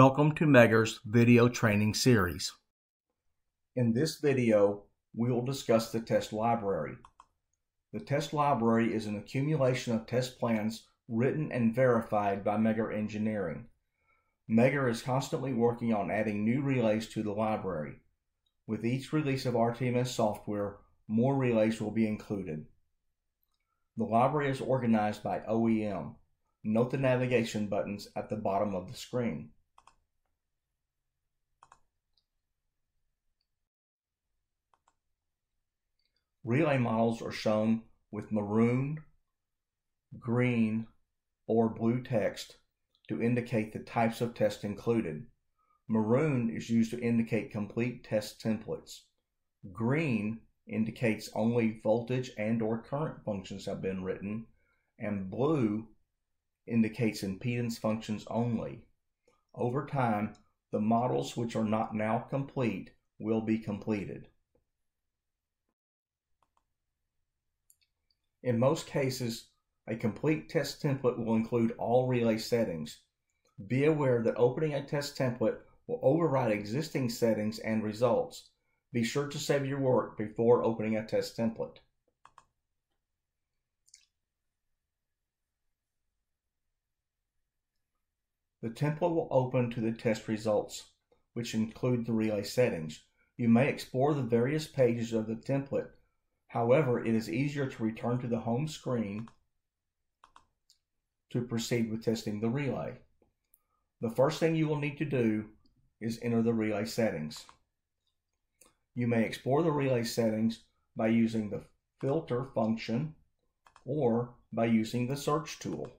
Welcome to Megger's video training series. In this video, we will discuss the test library. The test library is an accumulation of test plans written and verified by Megger Engineering. Megger is constantly working on adding new relays to the library. With each release of RTMS software, more relays will be included. The library is organized by OEM. Note the navigation buttons at the bottom of the screen. Relay models are shown with maroon, green, or blue text to indicate the types of tests included. Maroon is used to indicate complete test templates. Green indicates only voltage and/or current functions have been written, and blue indicates impedance functions only. Over time, the models which are not now complete will be completed. In most cases, a complete test template will include all relay settings. Be aware that opening a test template will override existing settings and results. Be sure to save your work before opening a test template. The template will open to the test results, which include the relay settings. You may explore the various pages of the template. However, it is easier to return to the home screen to proceed with testing the relay. The first thing you will need to do is enter the relay settings. You may explore the relay settings by using the filter function or by using the search tool.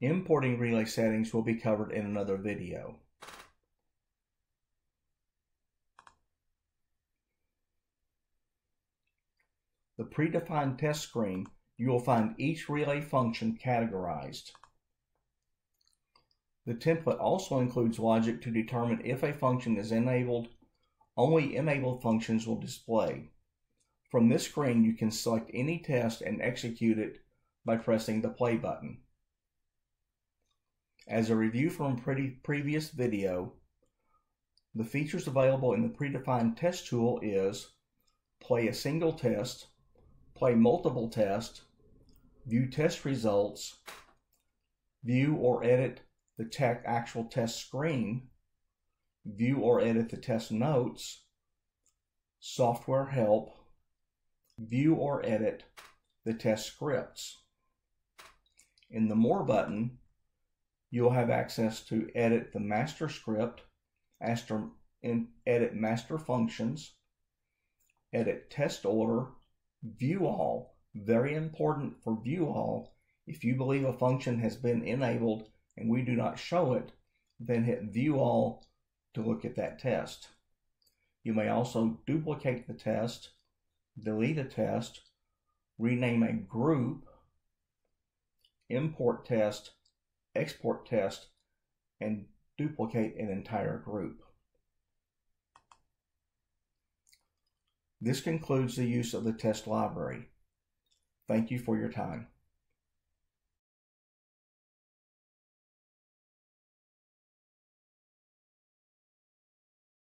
Importing relay settings will be covered in another video. The predefined test screen, you will find each relay function categorized. The template also includes logic to determine if a function is enabled. Only enabled functions will display. From this screen, you can select any test and execute it by pressing the play button. As a review from a previous video, the features available in the predefined test tool is play a single test, play multiple tests, view test results, view or edit the actual test screen, view or edit the test notes, software help, view or edit the test scripts. In the More button, you'll have access to edit the master script, edit master functions, edit test order, view all, very important for view all. If you believe a function has been enabled and we do not show it, then hit view all to look at that test. You may also duplicate the test, delete a test, rename a group, import test, export test, and duplicate an entire group. This concludes the use of the test library. Thank you for your time.